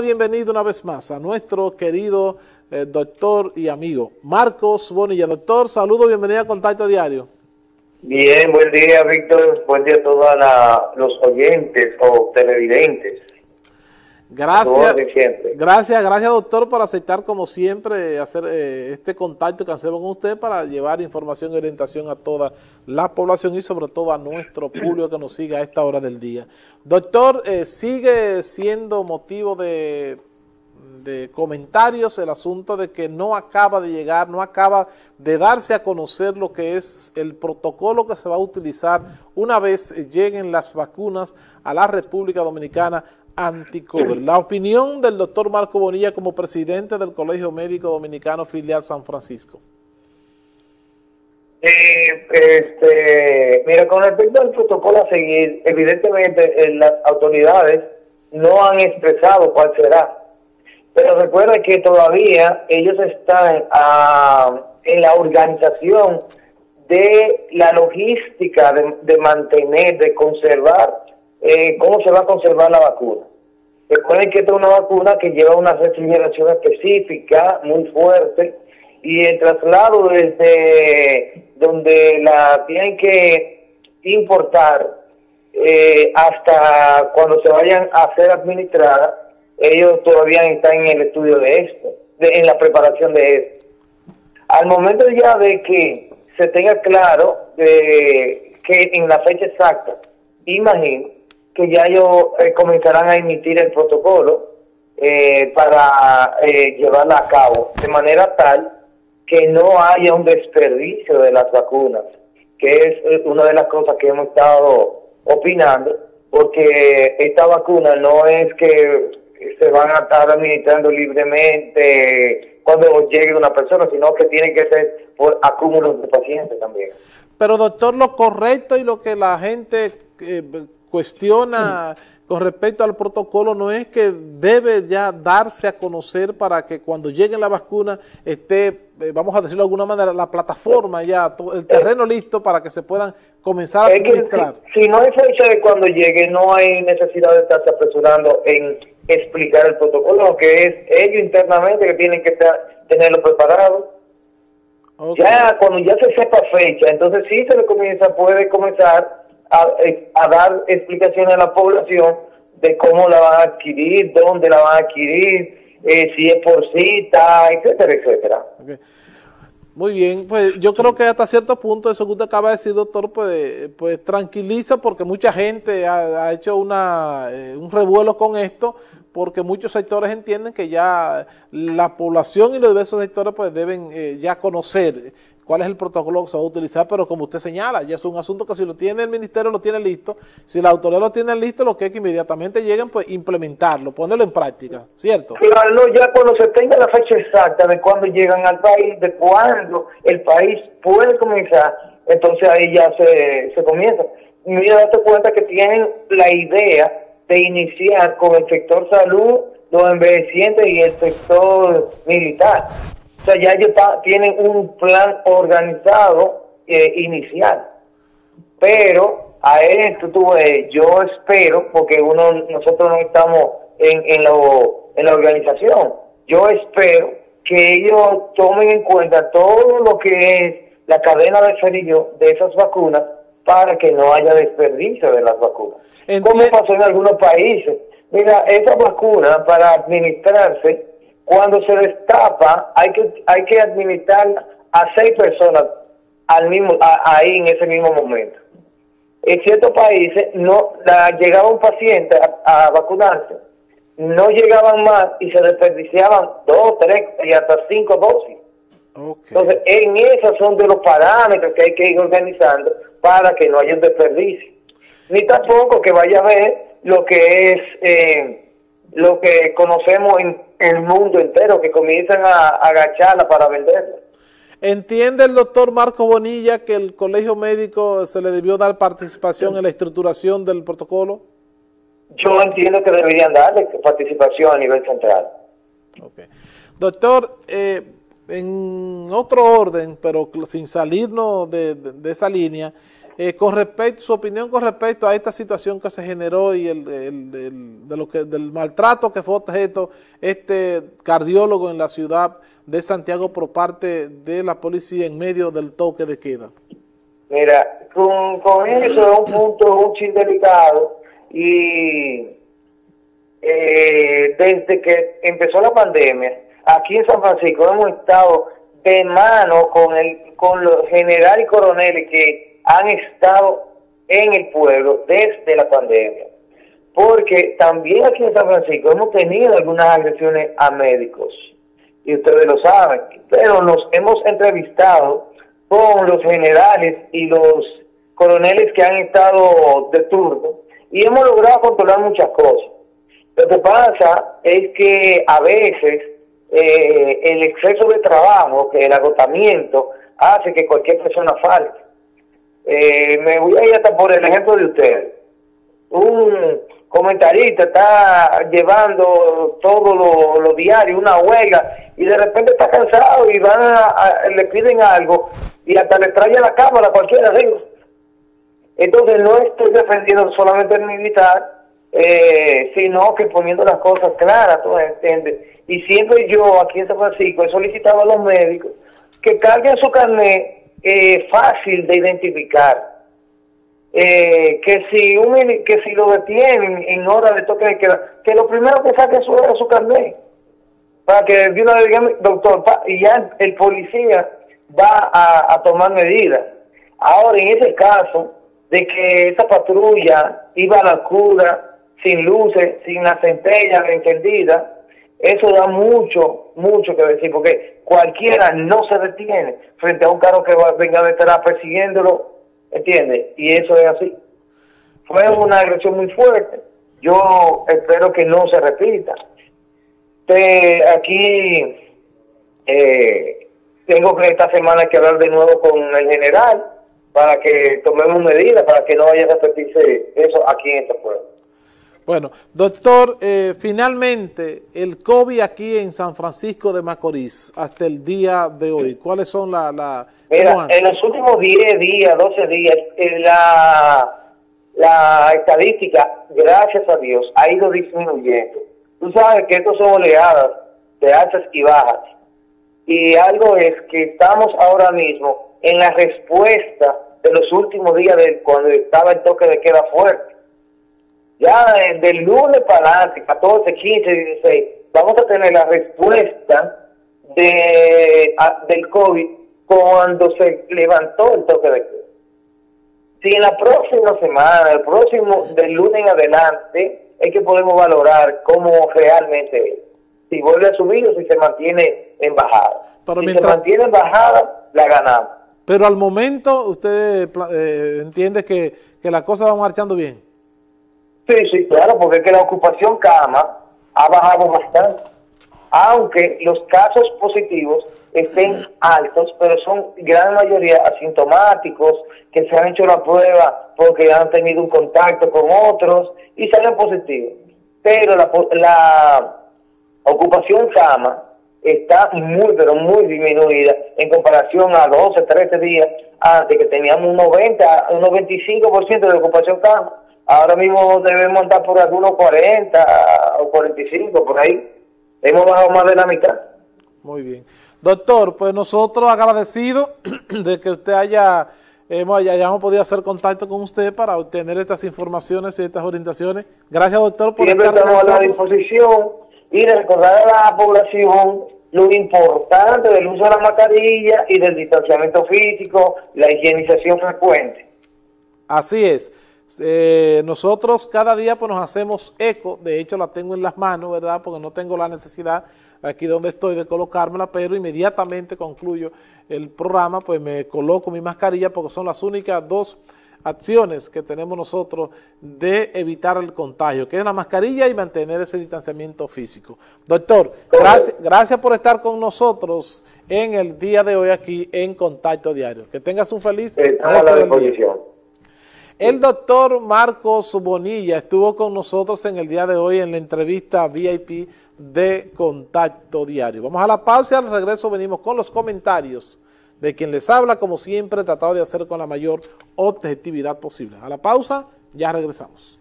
Bienvenido una vez más a nuestro querido doctor y amigo Marcos Bonilla. Doctor, saludo, bienvenido a Contacto Diario. Bien, buen día, Víctor, buen día a todos los oyentes o televidentes. Gracias, doctor, por aceptar como siempre hacer este contacto que hacemos con usted para llevar información y orientación a toda la población y sobre todo a nuestro público que nos sigue a esta hora del día. Doctor, sigue siendo motivo de comentarios el asunto de que no acaba de llegar, no acaba de darse a conocer lo que es el protocolo que se va a utilizar una vez lleguen las vacunas a la República Dominicana anti-COVID. La opinión del doctor Marcos Bonilla como presidente del Colegio Médico Dominicano filial San Francisco. Mira, con respecto al protocolo a seguir, evidentemente las autoridades no han expresado cuál será. Pero recuerda que todavía ellos están en la organización de la logística de mantener, de conservar, cómo se va a conservar la vacuna. Recuerden que esta es una vacuna que lleva una refrigeración específica muy fuerte y el traslado desde donde la tienen que importar hasta cuando se vayan a ser administradas. Ellos todavía están en el estudio de esto, en la preparación de esto. Al momento ya de que se tenga claro que en la fecha exacta, imagino que ya ellos comenzarán a emitir el protocolo para llevarla a cabo, de manera tal que no haya un desperdicio de las vacunas, que es una de las cosas que hemos estado opinando, porque esta vacuna no es que se van a estar administrando libremente cuando llegue una persona, sino que tiene que ser por acúmulos de pacientes también. Pero doctor, lo correcto y lo que la gente cuestiona con respecto al protocolo no es que debe ya darse a conocer para que cuando llegue la vacuna esté, vamos a decirlo de alguna manera, la plataforma ya, el terreno listo para que se puedan comenzar a administrar. Si no es fecha de cuando llegue, no hay necesidad de estarse apresurando en explicar el protocolo, que es ellos internamente que tienen que tenerlo preparado. Okay. Ya cuando ya se sepa fecha, entonces sí se le comienza, puede comenzar a dar explicaciones a la población de cómo la van a adquirir, dónde la van a adquirir, si es por cita, etcétera, etcétera. Okay. Muy bien, pues yo creo que hasta cierto punto eso que usted acaba de decir, doctor, pues tranquiliza, porque mucha gente ha hecho un revuelo con esto, porque muchos sectores entienden que ya la población y los diversos sectores pues deben ya conocer cuál es el protocolo que se va a utilizar, pero como usted señala, ya es un asunto que si lo tiene el ministerio, lo tiene listo, si la autoridad lo tiene listo, lo que es que inmediatamente lleguen, pues implementarlo, ponerlo en práctica, ¿cierto? Claro, no, ya cuando se tenga la fecha exacta de cuándo llegan al país, de cuándo el país puede comenzar, entonces ahí ya se comienza. Mira, date cuenta que tienen la idea de iniciar con el sector salud, los envejecientes y el sector militar. O sea, ya ellos tienen un plan organizado inicial. Pero a esto yo espero, porque nosotros no estamos en la organización, yo espero que ellos tomen en cuenta todo lo que es la cadena de frío de esas vacunas para que no haya desperdicio de las vacunas. Como pasó en algunos países. Mira, esas vacunas para administrarse, cuando se destapa, hay que administrar a 6 personas ahí en ese mismo momento. En ciertos países no llegaba un paciente a vacunarse, no llegaban más y se desperdiciaban 2, 3 y hasta 5 dosis. Okay. Entonces, en esas son de los parámetros que hay que ir organizando para que no haya un desperdicio. Ni tampoco que vaya a ver lo que es lo que conocemos en el mundo entero, que comienzan a agacharla para venderla. ¿Entiende el doctor Marcos Bonilla que el Colegio Médico se le debió dar participación en la estructuración del protocolo? Yo entiendo que deberían darle participación a nivel central. Okay. Doctor, en otro orden, pero sin salirnos de esa línea, Con respecto, su opinión con respecto a esta situación que se generó y del maltrato que fue objeto este cardiólogo en la ciudad de Santiago por parte de la policía en medio del toque de queda. Mira, con eso es un punto un chin delicado y desde que empezó la pandemia, aquí en San Francisco hemos estado de mano con los general y coroneles que han estado en el pueblo desde la pandemia, porque también aquí en San Francisco hemos tenido algunas agresiones a médicos, y ustedes lo saben, pero nos hemos entrevistado con los generales y los coroneles que han estado de turno, y hemos logrado controlar muchas cosas. Lo que pasa es que a veces el exceso de trabajo, que el agotamiento, hace que cualquier persona falte. Me voy a ir hasta por el ejemplo de usted. Un comentarista está llevando todo lo diario, una huelga, y de repente está cansado y van le piden algo y hasta le trae a la cámara cualquiera de ellos. Entonces no estoy defendiendo solamente el militar, sino que poniendo las cosas claras, ¿tú entiendes? Y siempre yo aquí en San Francisco he solicitado a los médicos que carguen su carnet fácil de identificar, que si lo detienen en hora de toque de queda, que lo primero que saque es su carnet, para que de una vez digan, doctor, y ya el policía va a tomar medidas. Ahora, en ese caso de que esa patrulla iba a la cura, sin luces, sin la centella encendida, eso da mucho que decir, porque cualquiera no se detiene frente a un carro que venga detrás persiguiéndolo, ¿entiendes? Y eso es así. Fue una agresión muy fuerte. Yo espero que no se repita. Aquí tengo que esta semana que hablar de nuevo con el general para que tomemos medidas, para que no vaya a repetirse eso aquí en este pueblo. Bueno, doctor, finalmente, el COVID aquí en San Francisco de Macorís, hasta el día de hoy, ¿cuáles son Mira, en los últimos 10 días, 12 días, la estadística, gracias a Dios, ha ido disminuyendo. Tú sabes que estos son oleadas de altas y bajas. Y algo es que estamos ahora mismo en la respuesta de los últimos días de cuando estaba el toque de queda fuerte. Ya del lunes para adelante, 14, 15, 16, vamos a tener la respuesta del COVID cuando se levantó el toque de queda. Si en la próxima semana, del lunes en adelante, es que podemos valorar cómo realmente es. Si vuelve a subir o si se mantiene en bajada. Pero si se mantiene en bajada, la ganamos. Pero al momento, ¿usted entiende que la cosa va marchando bien? Sí, claro, porque es que la ocupación cama ha bajado bastante, aunque los casos positivos estén altos, pero son gran mayoría asintomáticos, que se han hecho la prueba porque han tenido un contacto con otros y salen positivos. Pero la ocupación cama está muy disminuida en comparación a 12, 13 días antes, que teníamos un 90, un 95% de ocupación cama. Ahora mismo debemos andar por algunos 40 o 45, por ahí. Hemos bajado más de la mitad. Muy bien. Doctor, pues nosotros agradecidos de que usted hayamos podido hacer contacto con usted para obtener estas informaciones y estas orientaciones. Gracias, doctor, por estar con nosotros. Siempre estamos a la disposición y recordar a la población lo importante del uso de la mascarilla y del distanciamiento físico, la higienización frecuente. Así es. Nosotros cada día pues nos hacemos eco, de hecho la tengo en las manos, ¿verdad? Porque no tengo la necesidad aquí donde estoy de colocármela, pero inmediatamente concluyo el programa, pues me coloco mi mascarilla porque son las únicas dos acciones que tenemos nosotros de evitar el contagio, que es la mascarilla y mantener ese distanciamiento físico. Doctor, gracias por estar con nosotros en el día de hoy aquí en Contacto Diario. Que tengas un feliz resto del día. El doctor Marcos Bonilla estuvo con nosotros en el día de hoy en la entrevista VIP de Contacto Diario. Vamos a la pausa y al regreso venimos con los comentarios de quien les habla, como siempre, tratado de hacer con la mayor objetividad posible. A la pausa, ya regresamos.